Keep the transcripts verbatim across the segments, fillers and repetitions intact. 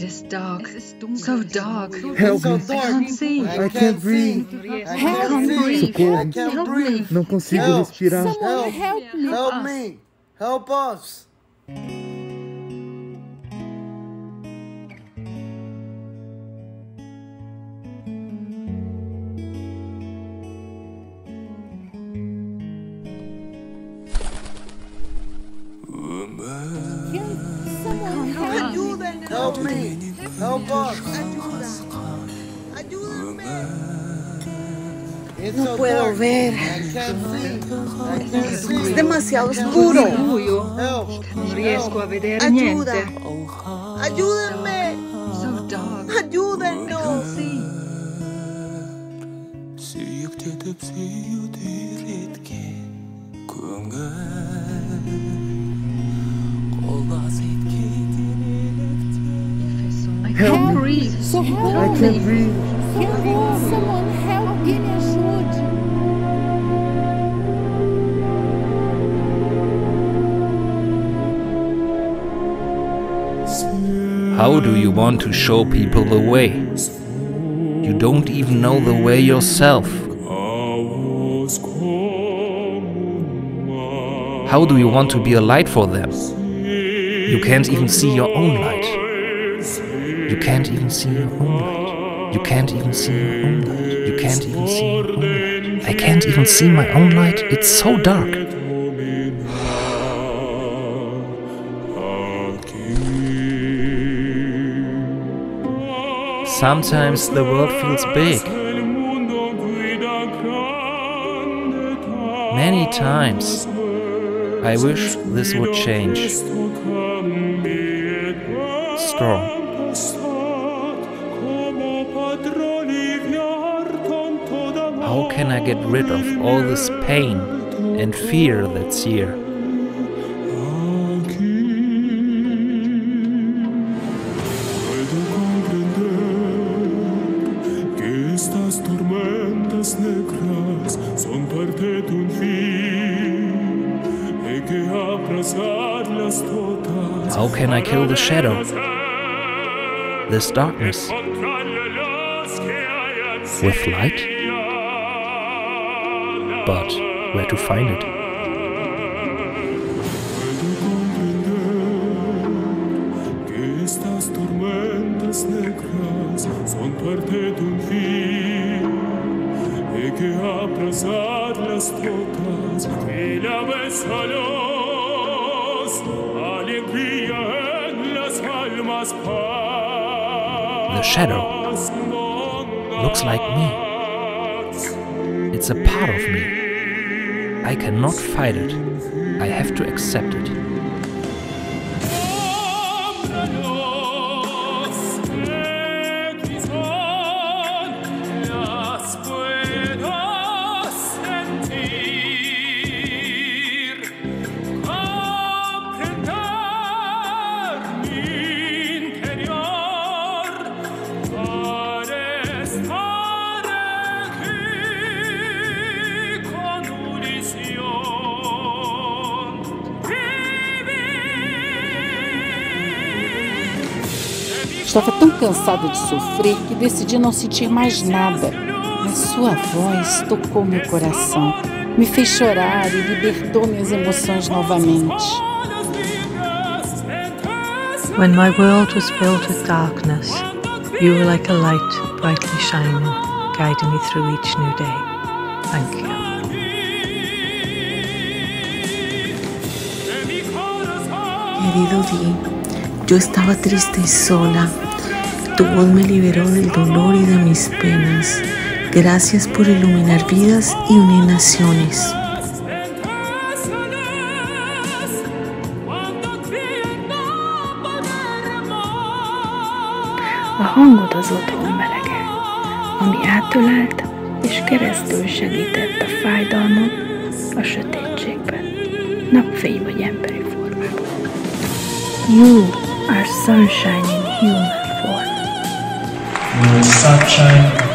It is dark, so dark. Help me. I can't see. I can't breathe. Help me. Help me. Não consigo respirar. Someone help me. Help me. Help us. Help me! Help us! No puedo ver. Es demasiado oscuro. No riesgo a ver niente. Ayúdenme. Ayúdennos. Help me! So help I can't me. breathe. Help me. Someone help me. How do you want to show people the way? You don't even know the way yourself. How do you want to be a light for them? You can't even see your own light. You can't even see your own light. You can't even see your own light. You can't even see your own light. I can't even see my own light. It's so dark. Sometimes the world feels big. Many times I wish this would change. Strong. How can I get rid of all this pain and fear that's here? How can I kill the shadow? This darkness? With light? But where to find it? The shadow looks like me. It's a part of me. I cannot fight it. I have to accept it. Estava tão cansada de sofrer que decidi não sentir mais nada. Mas sua voz tocou meu coração, me fez chorar e libertou minhas emoções novamente. When my world was filled with darkness, you were like a light brightly shining, guiding me through each new day. Thank you. Querido Dean, yo estaba triste y sola. Tu voz me liberó del dolor y de mis penas. Gracias por iluminar vidas y unir naciones. A hangod azóta melegek, ami átölelte és keresztül segített a fájdalmon, a sötétségben, napfény vagy emberi formában. You are sunshine in human form. You are sunshine in human form.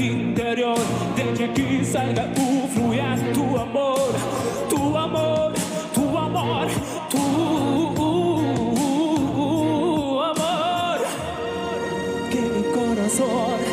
Interior, deja que salga tu fluya tu amor, tu amor, tu amor, tu amor, que mi corazón